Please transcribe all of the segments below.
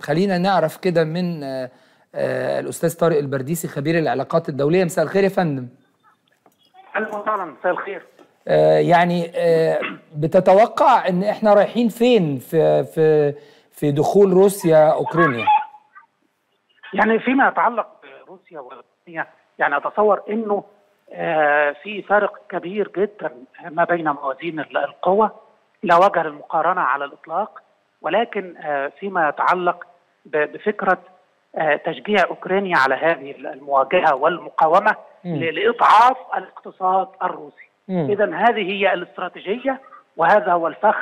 خلينا نعرف كده من الأستاذ طارق البرديسي خبير العلاقات الدولية. مساء الخير يا فندم. أهلا وسهلا، مساء الخير. يعني بتتوقع إن إحنا رايحين فين في دخول روسيا أوكرانيا؟ يعني فيما يتعلق بروسيا وأوكرانيا، يعني أتصور إنه في فارق كبير جدا ما بين موازين القوى لا وجه للمقارنة على الإطلاق، ولكن فيما يتعلق بفكرة تشجيع أوكرانيا على هذه المواجهة والمقاومة لإضعاف الاقتصاد الروسي. إذا هذه هي الاستراتيجية وهذا هو الفخ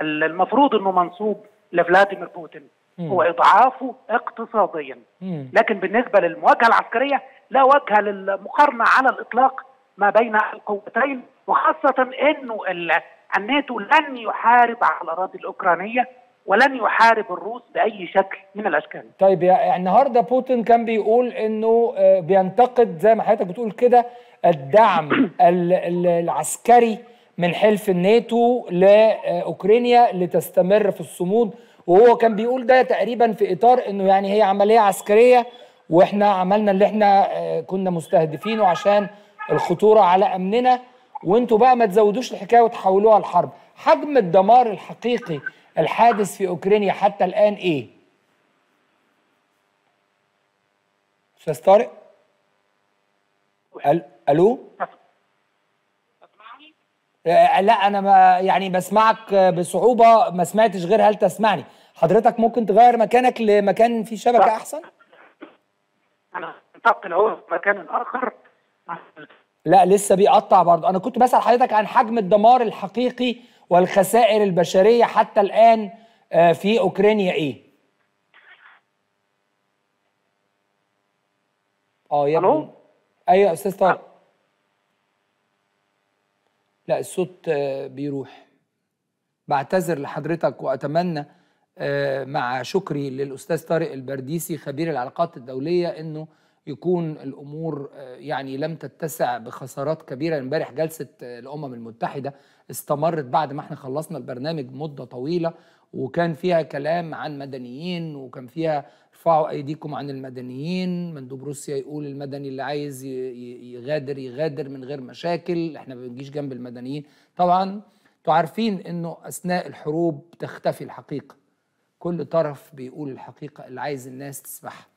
المفروض أنه منصوب لفلاديمير بوتين، هو إضعافه اقتصاديا. لكن بالنسبة للمواجهة العسكرية لا وجه للمقارنة على الإطلاق ما بين القوتين، وخاصة أنه الناتو لن يحارب على الأراضي الأوكرانية ولن يحارب الروس بأي شكل من الأشكال. طيب يعني النهارده بوتين كان بيقول إنه بينتقد زي ما حضرتك بتقول كده الدعم العسكري من حلف الناتو لأوكرانيا لتستمر في الصمود، وهو كان بيقول ده تقريبا في إطار إنه يعني هي عملية عسكرية وإحنا عملنا اللي إحنا كنا مستهدفينه عشان الخطورة على أمننا، وإنتوا بقى ما تزودوش الحكاية وتحولوها لحرب. حجم الدمار الحقيقي الحادث في أوكرانيا حتى الآن إيه؟ أستاذ طارق؟ ألو؟ تسمعني؟ لا أنا ما يعني بسمعك بصعوبة، ما سمعتش غير هل تسمعني؟ حضرتك ممكن تغير مكانك لمكان فيه شبكة أحسن؟ أنا انتقل أهو مكان آخر. لا لسه بيقطع برضه. أنا كنت بسأل حضرتك عن حجم الدمار الحقيقي والخسائر البشرية حتى الآن في أوكرانيا إيه؟ يبدو. أيوه يا أستاذ طارق. لا الصوت بيروح. بعتذر لحضرتك وأتمنى مع شكري للأستاذ طارق البرديسي خبير العلاقات الدولية إنه يكون الأمور يعني لم تتسع بخسارات كبيرة. امبارح جلسة الأمم المتحدة استمرت بعد ما احنا خلصنا البرنامج مدة طويلة، وكان فيها كلام عن مدنيين، وكان فيها ارفعوا أيديكم عن المدنيين، مندوب روسيا يقول المدني اللي عايز يغادر يغادر من غير مشاكل، احنا ما بنجيش جنب المدنيين. طبعا انتوا عارفين انه أثناء الحروب تختفي الحقيقة، كل طرف بيقول الحقيقة اللي عايز الناس تسمعها.